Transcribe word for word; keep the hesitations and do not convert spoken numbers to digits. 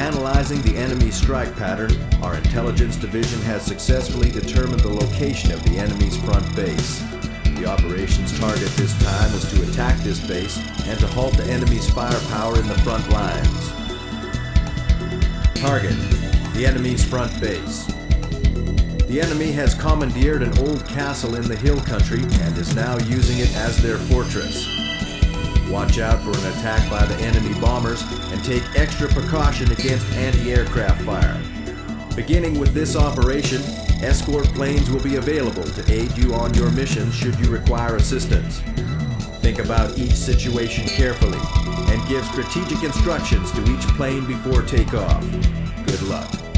analyzing the enemy's strike pattern, our intelligence division has successfully determined the location of the enemy's front base. The operation's target this time is to attack this base and to halt the enemy's firepower in the front lines. Target: the enemy's front base. The enemy has commandeered an old castle in the hill country and is now using it as their fortress. Watch out for an attack by the enemy bombers and take extra precaution against anti-aircraft fire. Beginning with this operation, escort planes will be available to aid you on your mission should you require assistance. Think about each situation carefully and give strategic instructions to each plane before takeoff. Good luck.